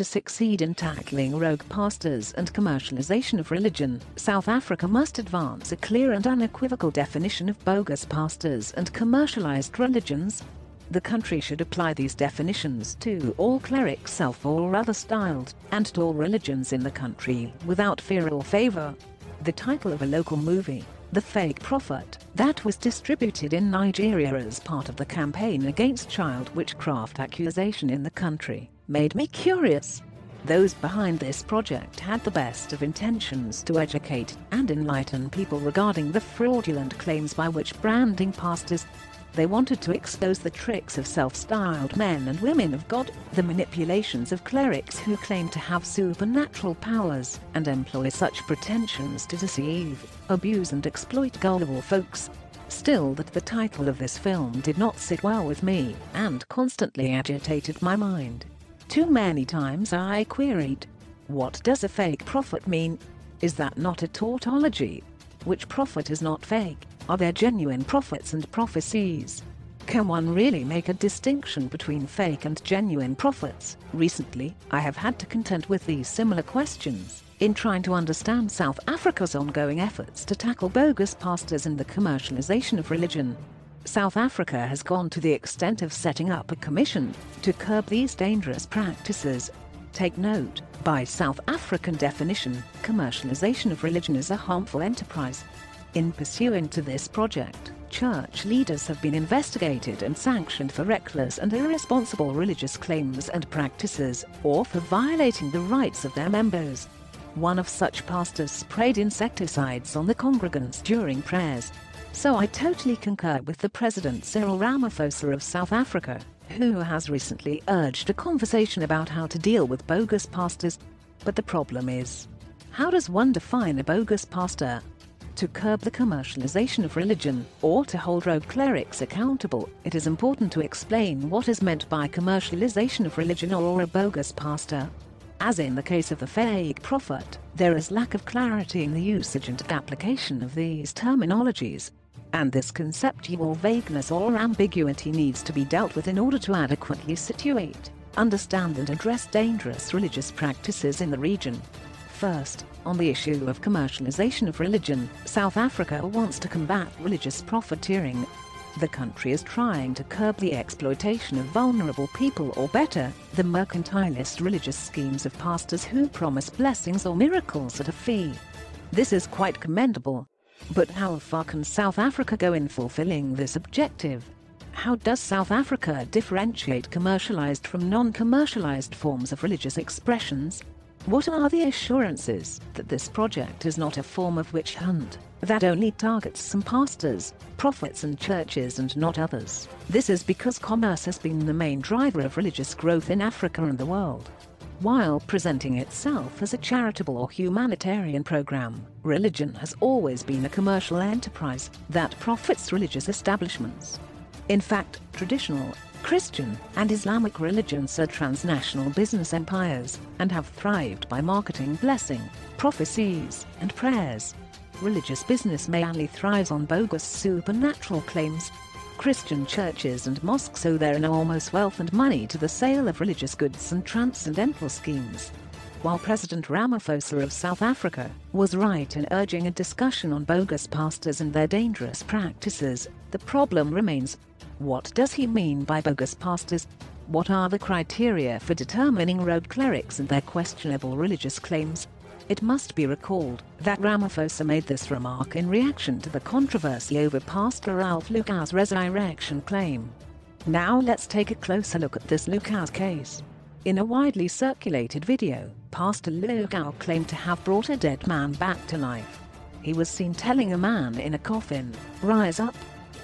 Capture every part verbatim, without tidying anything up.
to succeed in tackling rogue pastors and commercialization of religion, South Africa must advance a clear and unequivocal definition of bogus pastors and commercialized religions. The country should apply these definitions to all clerics self or other styled, and to all religions in the country, without fear or favor. The title of a local movie, The Fake Prophet, that was distributed in Nigeria as part of the campaign against child witchcraft accusation in the country, made me curious. Those behind this project had the best of intentions to educate and enlighten people regarding the fraudulent claims by witch branding pastors. They wanted to expose the tricks of self-styled men and women of God, the manipulations of clerics who claim to have supernatural powers and employ such pretensions to deceive, abuse and exploit gullible folks. Still, that the title of this film did not sit well with me and constantly agitated my mind. Too many times I queried, what does a fake prophet mean? Is that not a tautology? Which prophet is not fake? Are there genuine prophets and prophecies? Can one really make a distinction between fake and genuine prophets? Recently, I have had to contend with these similar questions in trying to understand South Africa's ongoing efforts to tackle bogus pastors and the commercialization of religion. South Africa has gone to the extent of setting up a commission to curb these dangerous practices. Take note, by South African definition, commercialization of religion is a harmful enterprise. In pursuant to this project, church leaders have been investigated and sanctioned for reckless and irresponsible religious claims and practices, or for violating the rights of their members. One of such pastors sprayed insecticides on the congregants during prayers. So I totally concur with the President Cyril Ramaphosa of South Africa, who has recently urged a conversation about how to deal with bogus pastors. But the problem is, how does one define a bogus pastor? To curb the commercialization of religion, or to hold rogue clerics accountable, it is important to explain what is meant by commercialization of religion or a bogus pastor. As in the case of the fake prophet, there is lack of clarity in the usage and application of these terminologies. And this conceptual vagueness or ambiguity needs to be dealt with in order to adequately situate, understand and address dangerous religious practices in the region. First, on the issue of commercialization of religion, South Africa wants to combat religious profiteering. The country is trying to curb the exploitation of vulnerable people, or better, the mercantilist religious schemes of pastors who promise blessings or miracles at a fee. This is quite commendable. But how far can South Africa go in fulfilling this objective? How does South Africa differentiate commercialized from non-commercialized forms of religious expressions? What are the assurances that this project is not a form of witch hunt that only targets some pastors, prophets and churches and not others? This is because commerce has been the main driver of religious growth in Africa and the world. While presenting itself as a charitable or humanitarian program, religion has always been a commercial enterprise that profits religious establishments. In fact, traditional Christian and Islamic religions are transnational business empires and have thrived by marketing blessing, prophecies, and prayers. Religious business mainly thrives on bogus supernatural claims. Christian churches and mosques owe their enormous wealth and money to the sale of religious goods and transcendental schemes. While President Ramaphosa of South Africa was right in urging a discussion on bogus pastors and their dangerous practices, the problem remains. What does he mean by bogus pastors? What are the criteria for determining rogue clerics and their questionable religious claims? It must be recalled that Ramaphosa made this remark in reaction to the controversy over Pastor Alph Lukau's resurrection claim. Now let's take a closer look at this Lukau's case. In a widely circulated video, Pastor Lukau claimed to have brought a dead man back to life. He was seen telling a man in a coffin, "Rise up."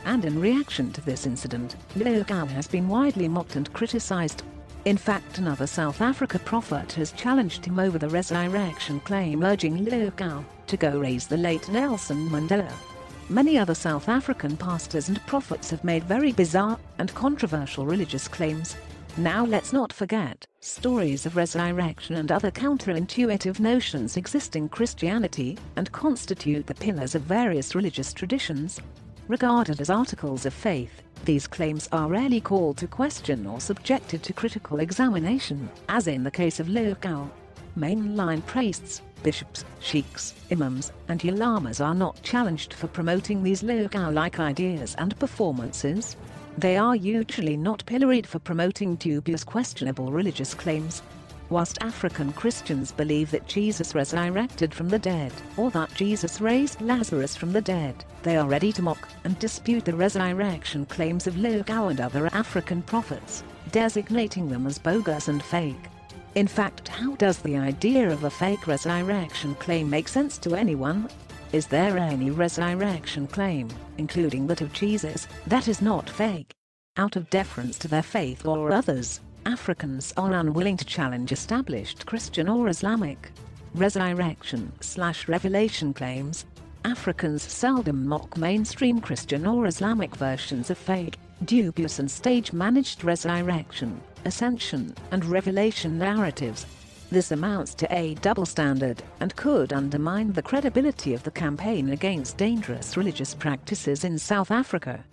And in reaction to this incident, Lukau has been widely mocked and criticized. In fact, another South Africa prophet has challenged him over the resurrection claim, urging Lukau to go raise the late Nelson Mandela. Many other South African pastors and prophets have made very bizarre and controversial religious claims. Now let's not forget, stories of resurrection and other counterintuitive notions exist in Christianity and constitute the pillars of various religious traditions. regarded as articles of faith, these claims are rarely called to question or subjected to critical examination, as in the case of Lukau. Mainline priests, bishops, sheikhs, imams, and ulamas are not challenged for promoting these Lukau-like ideas and performances. They are usually not pilloried for promoting dubious, questionable religious claims. Whilst African Christians believe that Jesus resurrected from the dead, or that Jesus raised Lazarus from the dead, they are ready to mock and dispute the resurrection claims of Lukau and other African prophets, designating them as bogus and fake. In fact, how does the idea of a fake resurrection claim make sense to anyone? Is there any resurrection claim, including that of Jesus, that is not fake? Out of deference to their faith or others, Africans are unwilling to challenge established Christian or Islamic resurrection/revelation claims. Africans seldom mock mainstream Christian or Islamic versions of fake, dubious and stage-managed resurrection, ascension, and revelation narratives. This amounts to a double standard and could undermine the credibility of the campaign against dangerous religious practices in South Africa.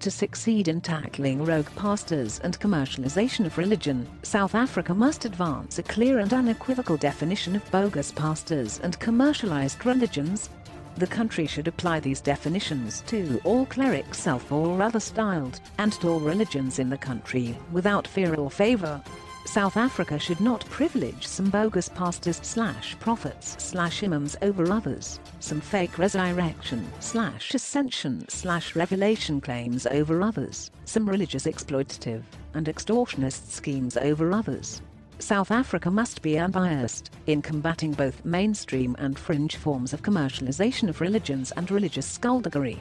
To succeed in tackling rogue pastors and commercialization of religion, South Africa must advance a clear and unequivocal definition of bogus pastors and commercialized religions. The country should apply these definitions to all clerics, self or other styled, and to all religions in the country without fear or favor. South Africa should not privilege some bogus pastors slash prophets slash imams over others, some fake resurrection slash ascension slash revelation claims over others, some religious exploitative and extortionist schemes over others. South Africa must be unbiased in combating both mainstream and fringe forms of commercialization of religions and religious skullduggery.